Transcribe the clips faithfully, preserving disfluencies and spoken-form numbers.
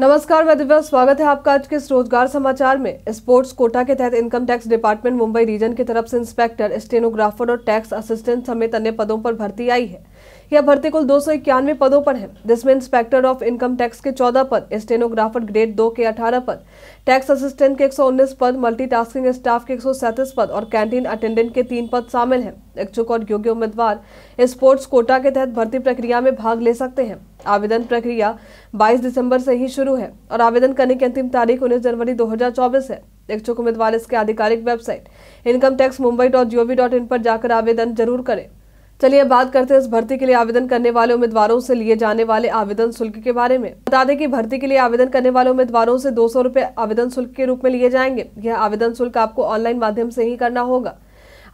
नमस्कार, मैं दिव्या, स्वागत है आपका आज के इस रोजगार समाचार में। स्पोर्ट्स कोटा के तहत income tax department Mumbai region की तरफ से इंस्पेक्टर, स्टेनोग्राफर और टैक्स असिस्टेंट समेत अन्य पदों पर भर्ती आई है। यह भर्ती कुल दो सौ इक्यानवे पदों पर है, जिसमें इंस्पेक्टर ऑफ इनकम टैक्स के चौदह पद, स्टेनोग्राफर ग्रेड दो के अठारह पद, टैक्स असिस्टेंट के एक सौ उन्नीस पद, मल्टी टास्किंग स्टाफ के एक सौ सैंतीस पद और कैंटीन अटेंडेंट के तीन पद शामिल हैं। इच्छुक और योग्य उम्मीदवार स्पोर्ट्स कोटा के तहत भर्ती प्रक्रिया में भाग ले सकते हैं। आवेदन प्रक्रिया बाईस दिसंबर से ही शुरू है और आवेदन करने की अंतिम तारीख उन्नीस जनवरी दो हज़ार चौबीस है। इच्छुक उम्मीदवार इसके आधिकारिक website income tax Mumbai dot G O V dot in पर जाकर आवेदन जरूर करें। चलिए बात करते हैं इस भर्ती के लिए आवेदन करने वाले उम्मीदवारों से लिए जाने वाले आवेदन शुल्क के बारे में। बता दें कि भर्ती के लिए आवेदन करने वाले उम्मीदवारों से दो सौ रुपए आवेदन शुल्क के रूप में लिए जाएंगे। यह आवेदन शुल्क आपको ऑनलाइन माध्यम से ही करना होगा।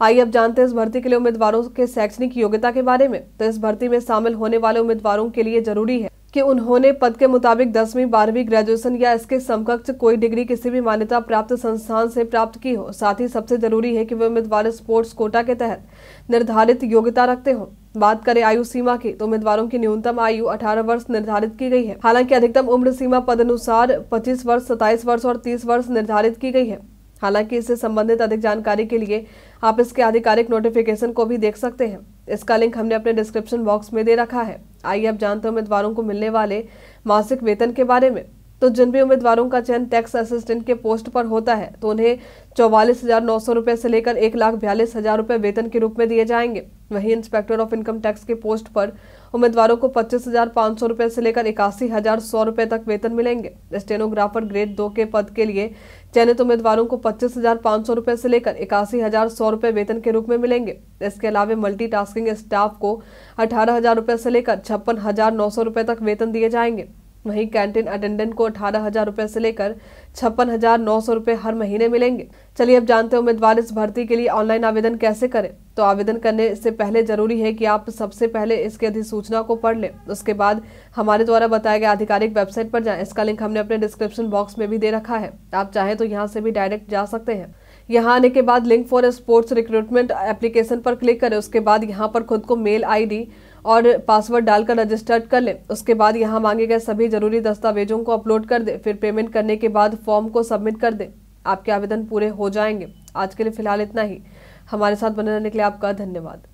आइए अब जानते हैं इस भर्ती के लिए उम्मीदवारों के शैक्षणिक योग्यता के बारे में। तो इस भर्ती में शामिल होने वाले उम्मीदवारों के लिए जरूरी है कि उन्होंने पद के मुताबिक दसवीं, बारहवीं, ग्रेजुएशन या इसके समकक्ष कोई डिग्री किसी भी मान्यता प्राप्त संस्थान से प्राप्त की हो। साथ ही सबसे जरूरी है कि वे उम्मीदवार स्पोर्ट्स कोटा के तहत निर्धारित योग्यता रखते हो। बात करें आयु सीमा की, तो उम्मीदवारों की न्यूनतम आयु अठारह वर्ष निर्धारित की गई है। हालांकि अधिकतम उम्र सीमा पद अनुसार पच्चीस वर्ष, सत्ताईस वर्ष और तीस वर्ष निर्धारित की गई है। हालांकि इससे संबंधित अधिक जानकारी के लिए आप इसके आधिकारिक नोटिफिकेशन को भी देख सकते हैं। इसका लिंक हमने अपने डिस्क्रिप्शन बॉक्स में दे रखा है। आइए अब जानते हैं उम्मीदवारों को मिलने वाले मासिक वेतन के बारे में। तो जिन भी उम्मीदवारों का चयन टैक्स असिस्टेंट के पोस्ट पर होता है तो उन्हें चौवालीस हजार नौ सौ रुपए से लेकर एक लाख बयालीस हजार रुपए वेतन के रूप में दिए जाएंगे। वहीं इंस्पेक्टर ऑफ इनकम टैक्स के पोस्ट पर उम्मीदवारों को पच्चीस हजार पाँच सौ रुपए से लेकर इक्यासी हजार सौ रुपए तक वेतन मिलेंगे। स्टेनोग्राफर ग्रेड दो के पद के लिए चयनित उम्मीदवारों को पच्चीस हजार पाँच सौ रुपए से लेकर इक्यासी हजार सौ रुपए वेतन के रूप में मिलेंगे। इसके अलावा मल्टी टास्किंग स्टाफ को अठारह हजार रुपए से लेकर छप्पन हजार नौ सौ रुपए तक वेतन दिए जाएंगे। वहीं कैंटीन अटेंडेंट को अठारह हजार रुपए से लेकर छप्पन हजार नौ सौ रुपए हर महीने मिलेंगे। चलिए अब जानते हैं उम्मीदवार इस भर्ती के लिए ऑनलाइन आवेदन कैसे करें। तो आवेदन करने से पहले जरूरी है कि आप सबसे पहले इसकी अधिसूचना को पढ़ लें। उसके बाद हमारे द्वारा बताया गया आधिकारिक वेबसाइट पर जाएं। इसका लिंक हमने अपने डिस्क्रिप्शन बॉक्स में भी दे रखा है। आप चाहें तो यहाँ से भी डायरेक्ट जा सकते हैं। यहाँ आने के बाद link for sports recruitment application पर क्लिक करें। उसके बाद यहाँ पर खुद को मेल आईडी और पासवर्ड डालकर रजिस्टर्ड कर लें। उसके बाद यहाँ मांगे गए सभी जरूरी दस्तावेजों को अपलोड कर दें। फिर पेमेंट करने के बाद फॉर्म को सबमिट कर दें। आपके आवेदन पूरे हो जाएंगे। आज के लिए फिलहाल इतना ही। हमारे साथ बने रहने के लिए आपका धन्यवाद।